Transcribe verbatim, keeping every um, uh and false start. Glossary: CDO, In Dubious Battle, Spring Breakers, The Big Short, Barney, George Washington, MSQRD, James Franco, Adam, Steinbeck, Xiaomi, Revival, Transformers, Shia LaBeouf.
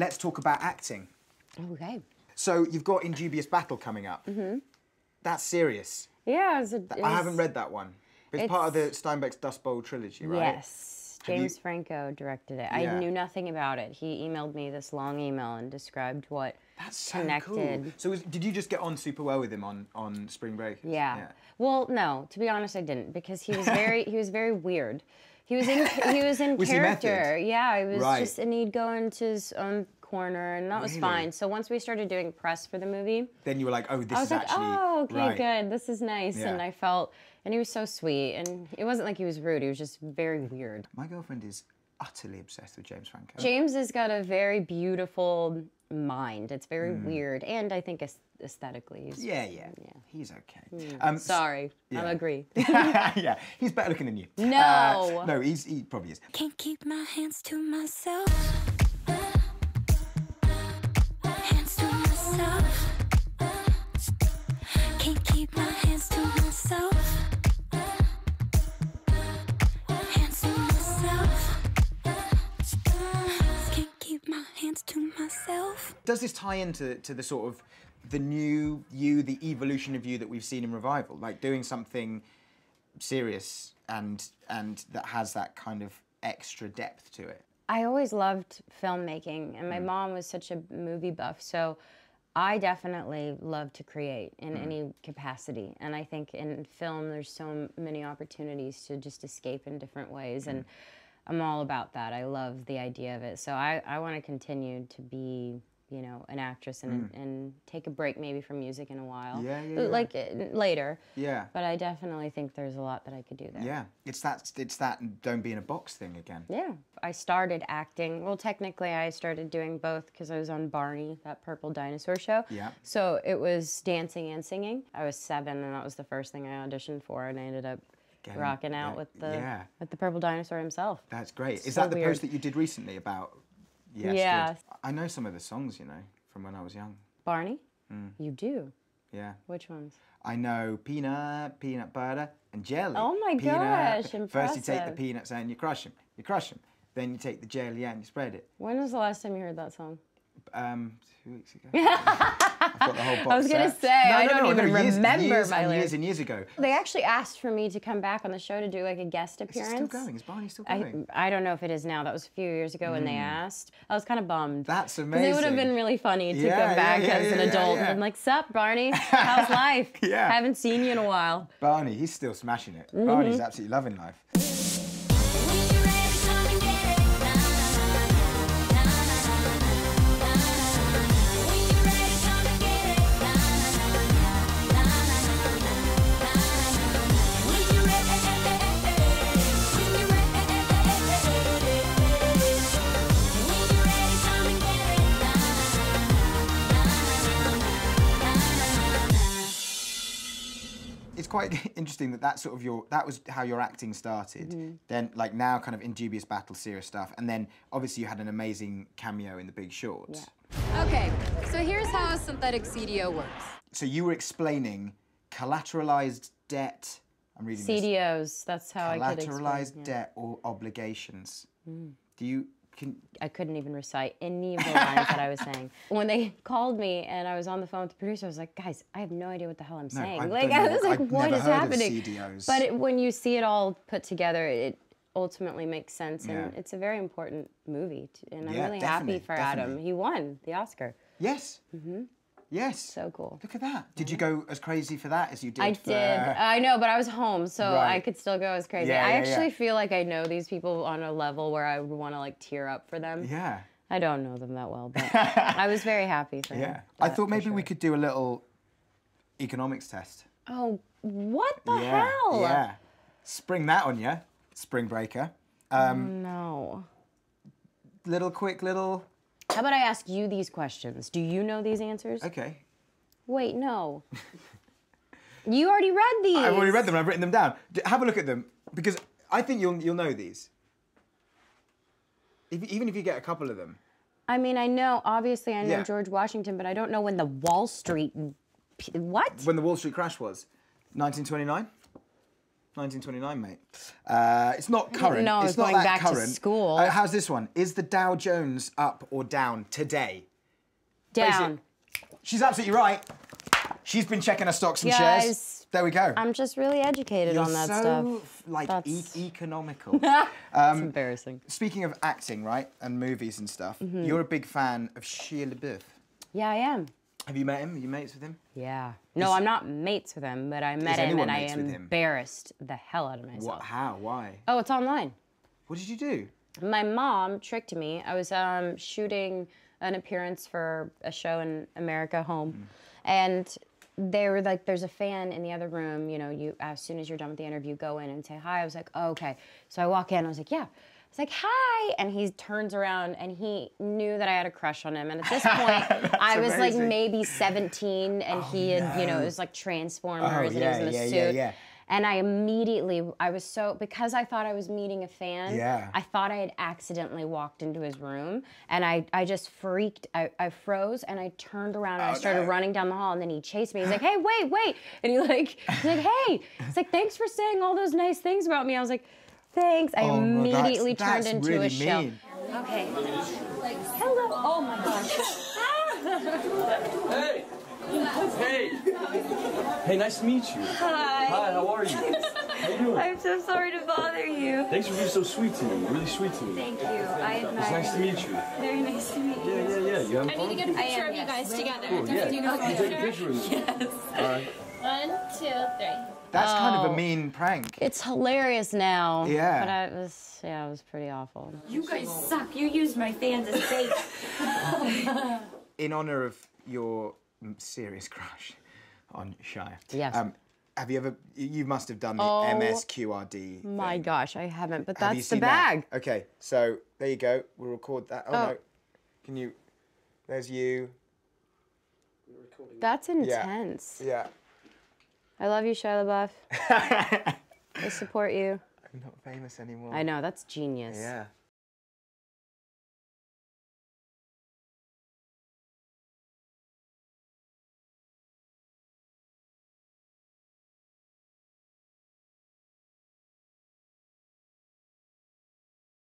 let's talk about acting. Okay. So you've got In Dubious Battle coming up. Mm-hmm. That's serious. Yeah. It's a, it's, I haven't read that one. But it's, it's part of the Steinbeck's Dust Bowl trilogy, right? Yes. James you... Franco directed it. Yeah. I knew nothing about it. He emailed me this long email and described what That's so connected. Cool. So was, did you just get on super well with him on, on Spring Breakers? Yeah. yeah. Well, no. To be honest, I didn't, because he was very he was very weird. He was in he was in was character. He yeah, he was right. just and he'd go into his own corner, and that was really? fine. So once we started doing press for the movie, then you were like, oh, this I was is like, actually oh, okay, right. good. This is nice. Yeah. And I felt, and he was so sweet, and it wasn't like he was rude. He was just very weird. My girlfriend is utterly obsessed with James Franco. James has got a very beautiful mind. It's very mm. weird, and I think aesthetically, he's yeah, yeah, yeah. He's okay. Mm. Um, Sorry, yeah. I agree. Yeah, he's better looking than you. No, uh, no, he's he probably is. Can't keep my hands to myself. Can't keep my hands to myself. Hands to myself. Can't keep my hands to myself. Does this tie into to the sort of the new you, the evolution of you that we've seen in Revival? Like doing something serious and and that has that kind of extra depth to it? I always loved filmmaking, and my mm. mom was such a movie buff, so I definitely love to create in mm. any capacity, and I think in film there's so many opportunities to just escape in different ways, mm. and I'm all about that. I love the idea of it, so I, I want to continue to be, you know, an actress and, mm. and take a break maybe from music in a while, yeah, yeah, yeah. like later. Yeah. But I definitely think there's a lot that I could do there. Yeah, it's that it's that don't be in a box thing again. Yeah, I started acting. Well, technically, I started doing both because I was on Barney, that purple dinosaur show. Yeah. So it was dancing and singing. I was seven, and that was the first thing I auditioned for, and I ended up Getting, rocking out uh, with the yeah. with the purple dinosaur himself. That's great. It's Is so that the weird. post that you did recently about? Yes, yeah. I know some of the songs, you know, from when I was young. Barney? Mm. You do? Yeah. Which ones? I know peanut, peanut butter, and jelly. Oh my peanut. gosh, impressive. First you take the peanuts and you crush them. You crush them. Then you take the jelly and you spread it. When was the last time you heard that song? Um, two weeks ago. I've got the whole box I was going to say, no, I no, don't no, even no, years, remember years my lyrics. Years and years ago. They actually asked for me to come back on the show to do like a guest appearance. Is it still going? Is Barney still going? I, I don't know if it is now. That was a few years ago mm. when they asked. I was kind of bummed. That's amazing. It would have been really funny to yeah, come back yeah, yeah, as yeah, an adult yeah, yeah. and I'm like, sup, Barney? How's life? yeah. I haven't seen you in a while. Barney, he's still smashing it. Mm-hmm. Barney's absolutely loving life. Quite interesting that that's sort of your that was how your acting started. Mm. Then like now kind of In Dubious Battle, serious stuff, and then obviously you had an amazing cameo in The Big Short. Yeah. Okay, so here's how a synthetic C D O works. So you were explaining collateralized debt. I'm reading C D Os. This. That's how I could explain. Collateralized debt yeah. or obligations. Mm. Do you? Can... I couldn't even recite any of the lines that I was saying. When they called me and I was on the phone with the producer, I was like, guys, I have no idea what the hell I'm no, saying. I like, I was like, I've what is happening? But it, when you see it all put together, it ultimately makes sense. Yeah. And it's a very important movie. To, and I'm yeah, really happy for definitely. Adam. He won the Oscar. Yes. Mm-hmm. Yes. So cool. Look at that. Did you go as crazy for that as you did I for... did. I know, but I was home, so right. I could still go as crazy. Yeah, I yeah, actually yeah. feel like I know these people on a level where I would want to, like, tear up for them. Yeah. I don't know them that well, but I was very happy for yeah. them. Yeah. I thought maybe sure. we could do a little economics test. Oh, what the yeah, hell? Yeah. Spring that on you, Spring Breaker. Um, no. Little quick little... How about I ask you these questions? Do you know these answers? Okay. Wait, no. You already read these. I've already read them. I've written them down. D have a look at them, because I think you'll you'll know these. If, even if you get a couple of them. I mean, I know. Obviously, I know yeah. George Washington, but I don't know when the Wall Street. What? When the Wall Street crash was, nineteen twenty-nine. nineteen twenty-nine, mate. Uh, it's not current. No, it's not going back to school. Uh, how's this one? Is the Dow Jones up or down today? Down. Basic. She's absolutely right. She's been checking her stocks and yeah, shares. There we go. I'm just really educated You're on that so, stuff. You're so, like, e economical. That's um, embarrassing. Speaking of acting, right, and movies and stuff, mm-hmm. You're a big fan of Shia LaBeouf. Yeah, I am. Have you met him? Are you mates with him? Yeah. No, is, I'm not mates with him, but I met him and I embarrassed the hell out of myself. What? How? Why? Oh, it's online. What did you do? My mom tricked me. I was um, shooting an appearance for a show in America Home, mm. and they were like, there's a fan in the other room, you know, you as soon as you're done with the interview, go in and say hi. I was like, oh, okay. So I walk in, I was like, yeah. It's like, hi, and he turns around and he knew that I had a crush on him. And at this point, I was amazing. like maybe seventeen, and oh, he had, no. you know, it was like Transformers, oh, and yeah, he was in a yeah, suit. Yeah, yeah. And I immediately, I was so, because I thought I was meeting a fan, yeah. I thought I had accidentally walked into his room, and I, I just freaked, I, I froze, and I turned around, and oh, I started no. running down the hall, and then he chased me. He's like, hey, wait, wait. And he like, he's like, hey. He's like, thanks for saying all those nice things about me. I was like, thanks. I oh, immediately that's, that's turned into really a shell. Mean. Okay. Hello. Oh my gosh. Hey. Hey. Hey, nice to meet you. Hi. Hi, how are you? How are you doing? I'm so sorry to bother you. Thanks for being so sweet to me. Really sweet to me. Thank you. I admire It's nice to meet you. Very nice to meet you. Yeah, yeah, yeah. You having fun? I need to get a picture of you guys together. Cool. Yeah. You okay. take a picture of me. Yes. All right. One, two, three. That's oh, kind of a mean prank. It's hilarious now. Yeah. But I was, yeah, it was pretty awful. You guys suck. You used my fans as bait. In honor of your serious crush on Shia. Yes. Um, have you ever, you must have done the oh, M S Q R D thing. My gosh, I haven't, but that's have you seen the bag. That? Okay, so there you go. We'll record that. Oh, oh. no. Can you, there's you. That's intense. Yeah. yeah. I love you, Shia LaBeouf. I support you. I'm not famous anymore. I know, that's genius. Yeah.